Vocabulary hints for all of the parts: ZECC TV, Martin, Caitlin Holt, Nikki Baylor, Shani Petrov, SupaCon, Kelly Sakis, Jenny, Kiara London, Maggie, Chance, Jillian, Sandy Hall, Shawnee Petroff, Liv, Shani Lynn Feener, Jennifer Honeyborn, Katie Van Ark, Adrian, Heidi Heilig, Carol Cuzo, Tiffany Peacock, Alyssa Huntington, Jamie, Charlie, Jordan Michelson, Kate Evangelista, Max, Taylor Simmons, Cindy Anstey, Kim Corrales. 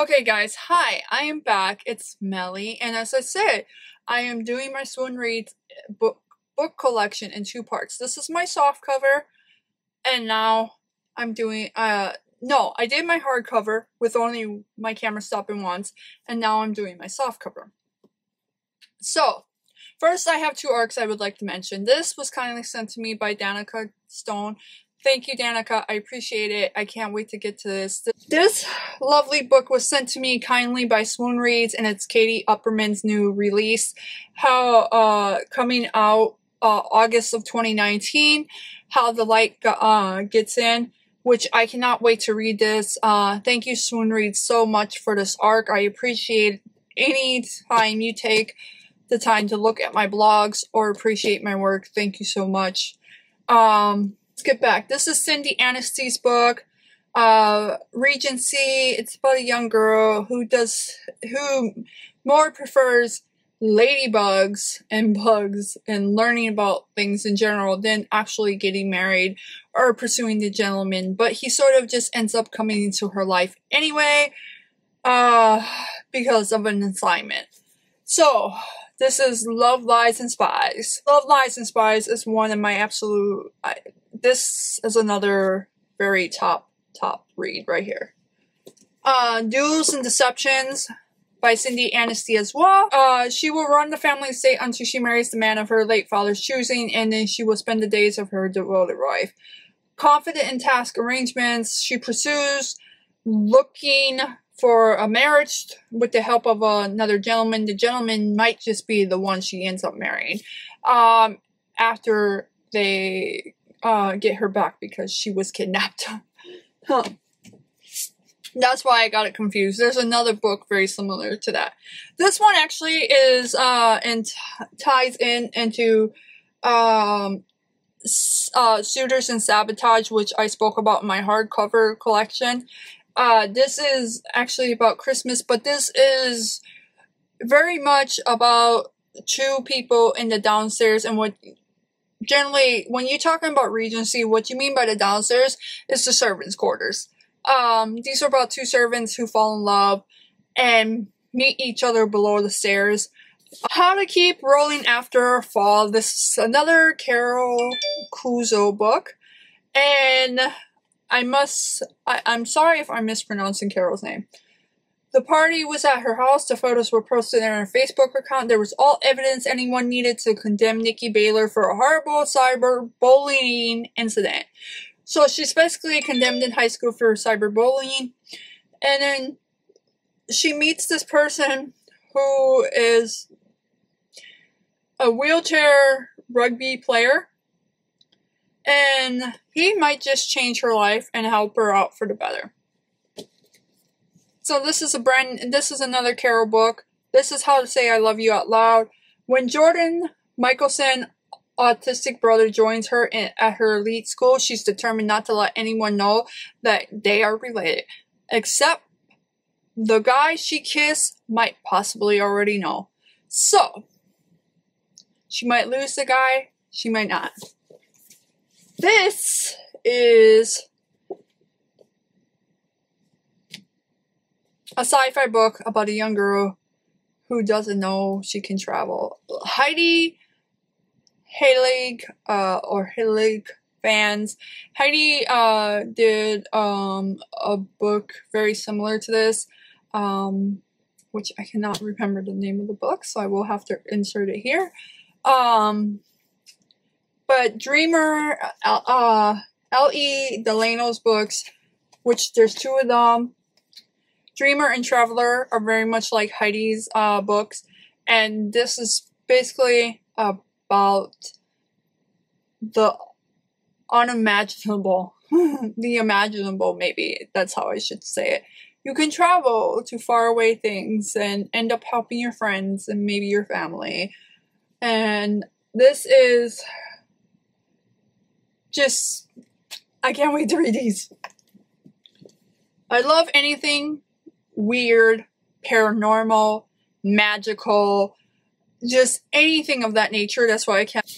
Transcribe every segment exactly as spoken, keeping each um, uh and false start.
Okay guys, hi, I am back. It's Melly, and as I said, I am doing my Swoon Reads book, book collection in two parts. This is my soft cover, and now I'm doing, uh, no, I did my hard cover with only my camera stopping once, and now I'm doing my soft cover. So, first I have two arcs I would like to mention. This was kindly sent to me by Danica Stone. Thank you, Danica. I appreciate it. I can't wait to get to this. This lovely book was sent to me kindly by Swoon Reads, and it's Katie Upperman's new release, how uh, coming out uh, August of twenty nineteen, How the Light uh, Gets In, which I cannot wait to read this. Uh, thank you, Swoon Reads, so much for this arc. I appreciate any time you take the time to look at my blogs or appreciate my work. Thank you so much. Um... Get back. This is Cindy Anstey's book, uh, Regency. It's about a young girl who does who more prefers ladybugs and bugs and learning about things in general than actually getting married or pursuing the gentleman. But he sort of just ends up coming into her life anyway, uh, because of an assignment. So this is Love, Lies, and Spies. Love, Lies, and Spies is one of my absolute. I, This is another very top, top read right here. Uh, Duels and Deceptions by Cindy Anstey as well. Uh, she will run the family estate until she marries the man of her late father's choosing, and then she will spend the days of her devoted life. Confident in task arrangements, she pursues looking for a marriage with the help of another gentleman. The gentleman might just be the one she ends up marrying um, after they... Uh, get her back because she was kidnapped. Huh. That's why I got it confused. There's another book very similar to that. This one actually is uh and ties in into um uh, Suitors and Sabotage, which I spoke about in my hardcover collection. Uh, this is actually about Christmas, but this is very much about two people in the downstairs and what. Generally, when you're talking about Regency, what you mean by the downstairs is the servants' quarters. Um, these are about two servants who fall in love and meet each other below the stairs. How to Keep Rolling After a Fall. This is another Carol Cuzo book. And I must... I, I'm sorry if I'm mispronouncing Carol's name. The party was at her house. The photos were posted on her Facebook account. There was all evidence anyone needed to condemn Nikki Baylor for a horrible cyberbullying incident. So she's basically condemned in high school for cyberbullying. And then she meets this person who is a wheelchair rugby player. And he might just change her life and help her out for the better. So this is a brand, this is another Carol book. This is How to Say I Love You Out Loud. When Jordan Michelson, autistic brother, joins her in, at her elite school, she's determined not to let anyone know that they are related. Except the guy she kissed might possibly already know. So, she might lose the guy, she might not. This is... a sci-fi book about a young girl who doesn't know she can travel. Heidi Heilig, uh, or Heilig fans. Heidi uh, did um, a book very similar to this, um, which I cannot remember the name of the book, so I will have to insert it here. Um, but Dreamer, uh, uh, L E Delano's books, which there's two of them. Dreamer and Traveler are very much like Heidi's uh, books, and this is basically about the unimaginable, the imaginable maybe, that's how I should say it. You can travel to faraway things and end up helping your friends and maybe your family, and this is just, I can't wait to read these. I love anything weird, paranormal, magical, just anything of that nature. That's why I can't.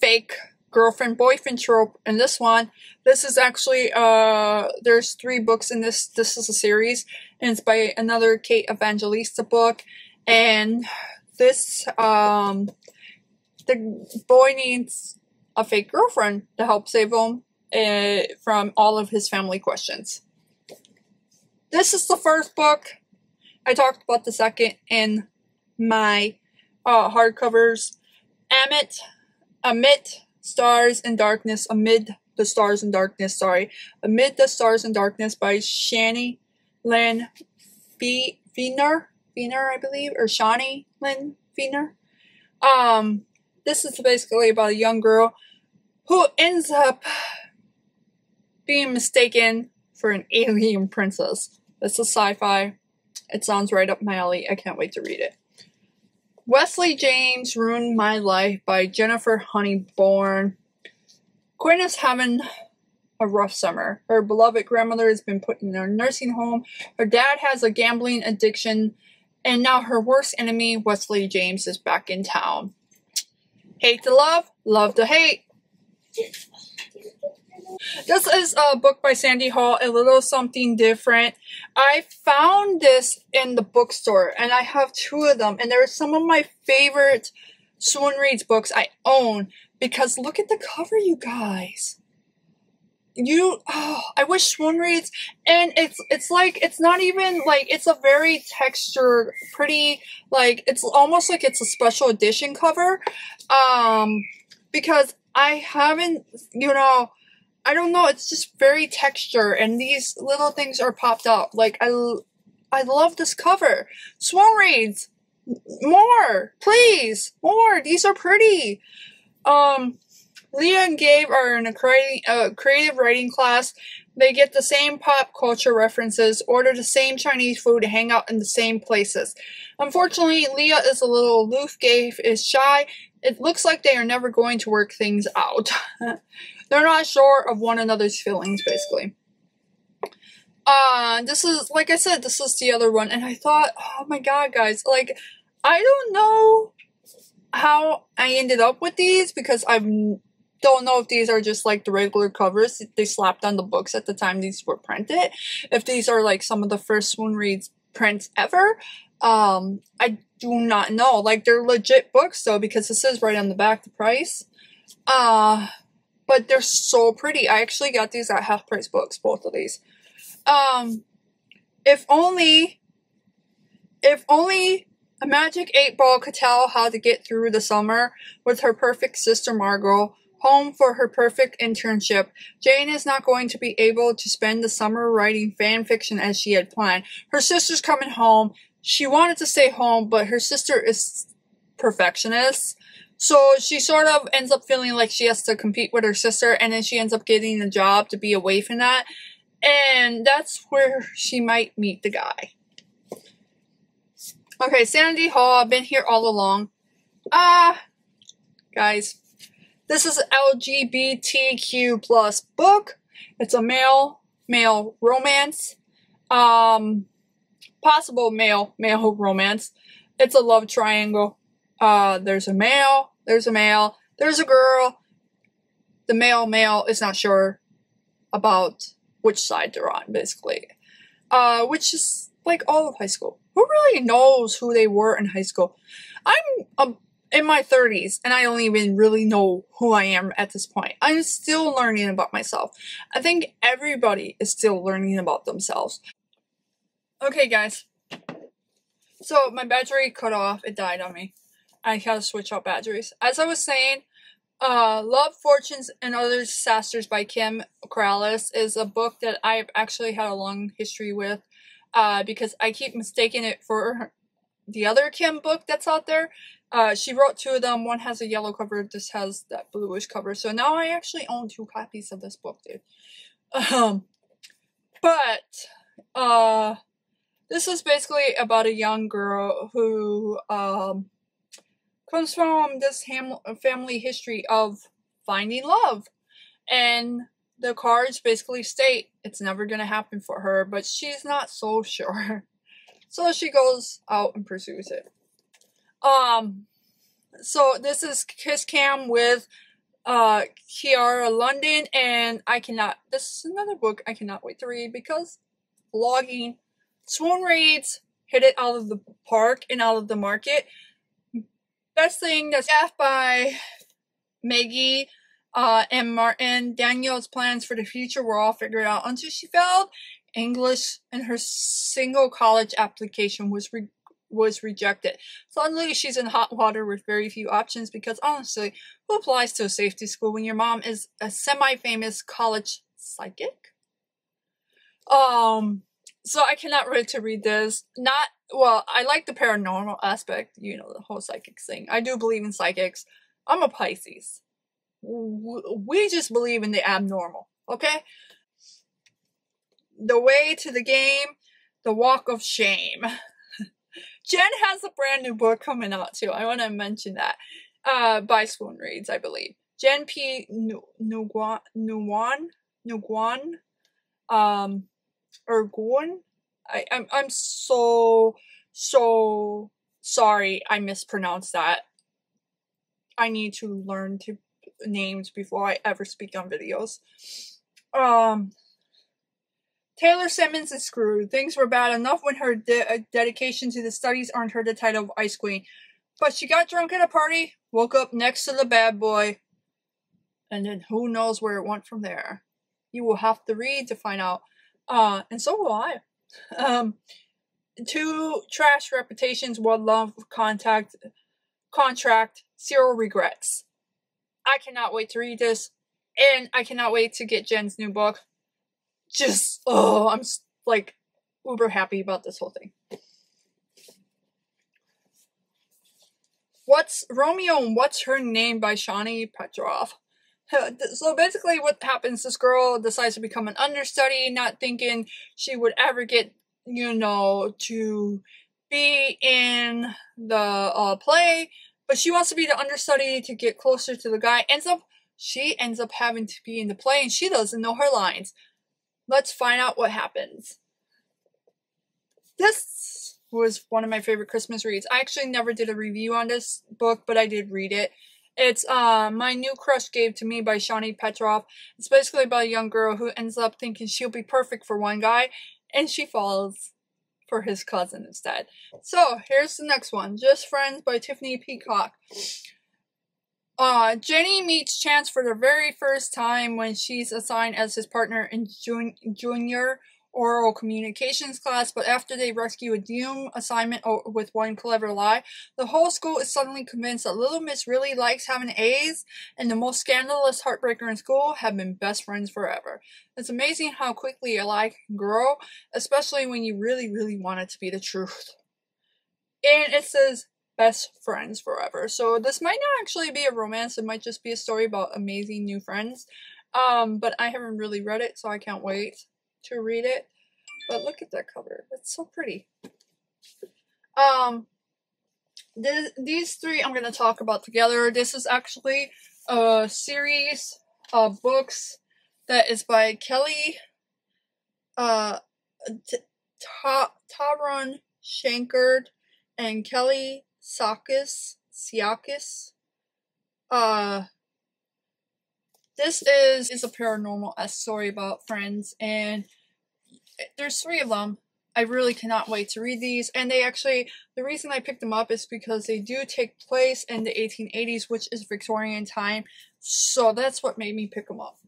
Fake girlfriend-boyfriend trope in this one. This is actually, uh, there's three books in this. This is a series, and it's by another Kate Evangelista book. And this, um, the boy needs a fake girlfriend to help save him uh, from all of his family questions. This is the first book. I talked about the second in my uh, hardcovers. Amit, Amit, Stars and Darkness, Amid the Stars and Darkness, sorry. Amid the Stars and Darkness by Shani Lynn Feener, Feener, I believe, or Shani Lynn Feener. Um, this is basically about a young girl who ends up being mistaken for an alien princess. This is sci-fi. It sounds right up my alley. I can't wait to read it. Wesley James, Ruined My Life by Jennifer Honeyborn. Quinn is having a rough summer. Her beloved grandmother has been put in a nursing home. Her dad has a gambling addiction. And now her worst enemy, Wesley James, is back in town. Hate to love, love to hate. This is a book by Sandy Hall, A Little Something Different. I found this in the bookstore, and I have two of them, and they're some of my favorite Swoon Reads books I own, because look at the cover, you guys. You, oh, I wish Swoon Reads, and it's, it's like, it's not even, like, it's a very textured, pretty, like, it's almost like it's a special edition cover, um, because I haven't, you know, I don't know, it's just very texture, and these little things are popped out. Like, I, l I love this cover. Swoon Reads, more, please, more, these are pretty. Um, Leah and Gabe are in a creative, uh, creative writing class. They get the same pop culture references, order the same Chinese food, and hang out in the same places. Unfortunately, Leah is a little aloof, Gabe is shy. It looks like they are never going to work things out. They're not sure of one another's feelings, basically. Uh, this is, like I said, this is the other one. And I thought, oh my god, guys. Like, I don't know how I ended up with these, because I don't know if these are just, like, the regular covers they slapped on the books at the time these were printed. If these are, like, some of the first Swoon Reads prints ever. Um, I do not know. Like, they're legit books, though, because it says right on the back the price. Uh... But they're so pretty. I actually got these at Half Price Books, both of these. Um, if only, if only a magic eight ball could tell how to get through the summer with her perfect sister Margot, home for her perfect internship. Jane is not going to be able to spend the summer writing fan fiction as she had planned. Her sister's coming home. She wanted to stay home, but her sister is perfectionist. So she sort of ends up feeling like she has to compete with her sister, and then she ends up getting a job to be away from that. And that's where she might meet the guy. Okay, Sandy Hall, I've been here all along. Ah, uh, guys, this is L G B T Q plus book. It's a male, male romance. Um, possible male, male romance. It's a love triangle. Uh, there's a male, there's a male, there's a girl. The male male is not sure about which side they're on, basically. Uh, which is like all of high school. Who really knows who they were in high school? I'm um, in my thirties, and I don't even really know who I am at this point. I'm still learning about myself. I think everybody is still learning about themselves. Okay, guys. So my battery cut off. It died on me. I gotta switch out batteries. As I was saying, uh, Love, Fortunes, and Other Disasters by Kim Corrales is a book that I've actually had a long history with, uh, because I keep mistaking it for her, the other Kim book that's out there. Uh, she wrote two of them. One has a yellow cover. This has that bluish cover. So now I actually own two copies of this book, dude. Um, but, uh, this is basically about a young girl who, um, comes from this ham family history of finding love, and the cards basically state it's never gonna happen for her, but she's not so sure, so she goes out and pursues it. Um so this is Kiss Cam with uh, Kiara London, and I cannot, this is another book I cannot wait to read because blogging. Swoon Reads hit it out of the park and out of the market. Best thing that's staffed by Maggie uh, and Martin. Danielle's plans for the future were all figured out until she failed English and her single college application was re was rejected. Suddenly she's in hot water with very few options because honestly, who applies to a safety school when your mom is a semi-famous college psychic? Um, so I cannot wait to read this. Not, well, I like the paranormal aspect, you know, the whole psychic thing. I do believe in psychics. I'm a Pisces. We just believe in the abnormal, okay? The way to the game, the walk of shame. Jen has a brand new book coming out too. I want to mention that. Uh, by Swoon Reads, I believe. Jen P. Nguyen, Nguyen, Nguyen, um, or Nguyen. I, I'm I'm so so sorry. I mispronounced that. I need to learn to names before I ever speak on videos. Um. Taylor Simmons is screwed. Things were bad enough when her de dedication to the studies earned her the title of Ice Queen. But she got drunk at a party, woke up next to the bad boy, and then who knows where it went from there. You will have to read to find out. Uh, and so will I. Um, two trash reputations, one love contact, contract, zero regrets. I cannot wait to read this, and I cannot wait to get Jen's new book. Just, oh, I'm like uber happy about this whole thing. What's Romeo and What's Her Name by Shawnee Petroff. So basically what happens, this girl decides to become an understudy, not thinking she would ever get, you know, to be in the uh, play. But she wants to be the understudy to get closer to the guy. Ends up, she ends up having to be in the play and she doesn't know her lines. Let's find out what happens. This was one of my favorite Christmas reads. I actually never did a review on this book, but I did read it. It's uh, My New Crush Gave to Me by Shani Petrov. It's basically about a young girl who ends up thinking she'll be perfect for one guy, and she falls for his cousin instead. So here's the next one. Just Friends by Tiffany Peacock. Uh, Jenny meets Chance for the very first time when she's assigned as his partner in jun junior oral communications class, but after they rescue a doom assignment or with one clever lie, the whole school is suddenly convinced that Little Miss really likes having A's, and the most scandalous heartbreaker in school have been best friends forever. It's amazing how quickly a lie can grow, especially when you really, really want it to be the truth. And it says, best friends forever. So this might not actually be a romance. It might just be a story about amazing new friends. Um, but I haven't really read it, so I can't wait to read it. But look at that cover. It's so pretty. Um, th these three I'm going to talk about together. This is actually a series of books that is by Kelly uh, Ta Taron Shankard and Kelly Sakis, Siakis. Uh, this is, is a paranormal story about friends, and there's three of them. I really cannot wait to read these, and they actually, the reason I picked them up is because they do take place in the eighteen eighties, which is Victorian time, so that's what made me pick them up.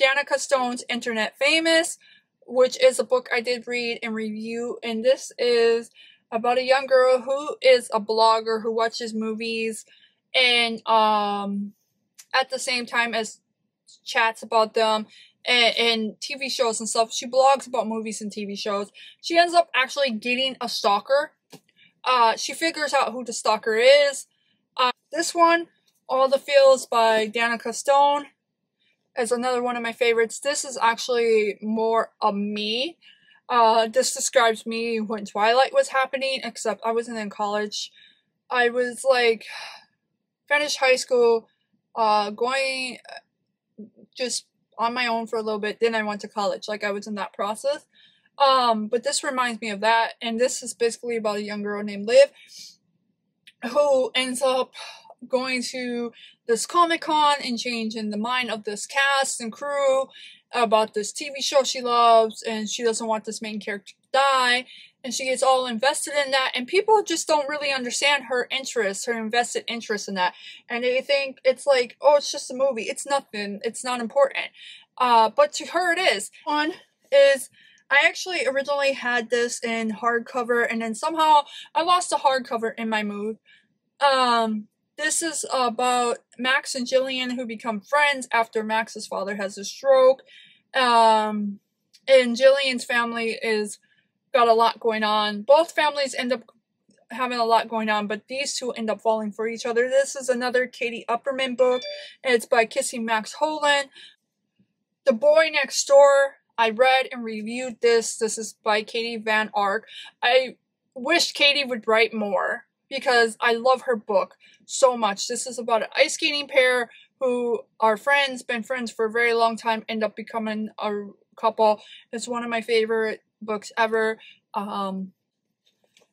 Danica Stone's Internet Famous, which is a book I did read and review, and this is about a young girl who is a blogger who watches movies and um, at the same time as chats about them and, and T V shows and stuff. She blogs about movies and T V shows. She ends up actually getting a stalker. Uh, she figures out who the stalker is. Uh, this one, All the Feels by Danica Stone, is another one of my favorites. This is actually more a me. Uh, this describes me when Twilight was happening, except I wasn't in college. I was like, finished high school, uh, going just on my own for a little bit. Then I went to college. Like I was in that process. Um, but this reminds me of that. And this is basically about a young girl named Liv who ends up going to this Comic-Con and changing the mind of this cast and crew about this T V show she loves, and she doesn't want this main character to die, and she gets all invested in that, and people just don't really understand her interest, her invested interest in that, and they think it's like, oh, it's just a movie, it's nothing, it's not important, uh, but to her it is. One is, I actually originally had this in hardcover, and then somehow I lost the hardcover in my move. Um, this is about Max and Jillian, who become friends after Max's father has a stroke. Um, and Jillian's family is got a lot going on. Both families end up having a lot going on, but these two end up falling for each other. This is another Katie Upperman book. It's by Kissing Max Holland. The Boy Next Door, I read and reviewed this. This is by Katie Van Ark. I wish Katie would write more because I love her book so much. This is about an ice skating pair who are friends, been friends for a very long time, end up becoming a couple. It's one of my favorite books ever. Um,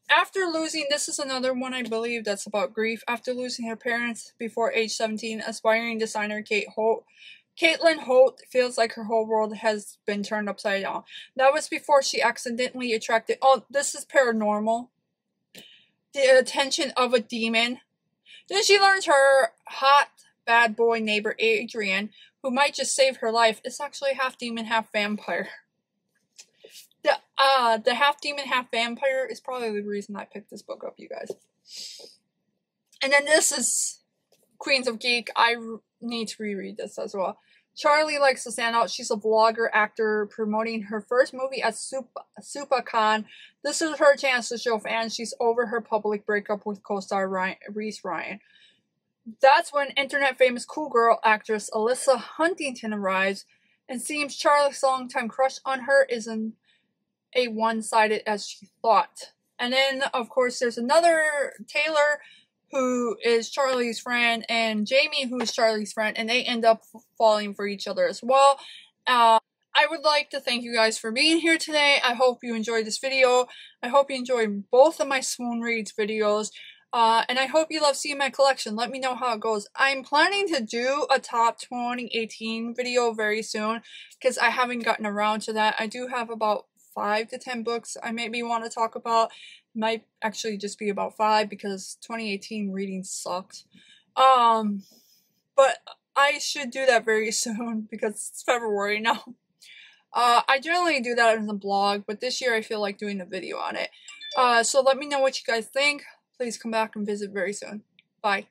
after losing, this is another one I believe that's about grief. After losing her parents before age seventeen, aspiring designer Kate Holt Caitlin Holt feels like her whole world has been turned upside down. That was before she accidentally attracted, oh, this is paranormal, the attention of a demon. Then she learns her hot bad boy neighbor Adrian, who might just save her life, is actually half demon, half vampire. The, uh, the half demon, half vampire is probably the reason I picked this book up, you guys. And then this is Queens of Geek. I need to reread this as well. Charlie likes to stand out. She's a vlogger, actor, promoting her first movie at SupaCon. This is her chance to show fans she's over her public breakup with co-star Ryan, Reese Ryan. That's when internet-famous cool girl actress Alyssa Huntington arrives, and seems Charlie's longtime crush on her isn't a one-sided as she thought. And then, of course, there's another Taylor, who is Charlie's friend, and Jamie, who is Charlie's friend, and they end up falling for each other as well. Uh, I would like to thank you guys for being here today. I hope you enjoyed this video. I hope you enjoyed both of my Swoon Reads videos. Uh, and I hope you love seeing my collection. Let me know how it goes. I'm planning to do a top twenty eighteen video very soon, because I haven't gotten around to that. I do have about five to ten books I maybe want to talk about. Might actually just be about five because twenty eighteen reading sucked. Um, but I should do that very soon because it's February now. Uh, I generally do that in the blog, but this year I feel like doing a video on it. Uh, so let me know what you guys think. Please come back and visit very soon. Bye.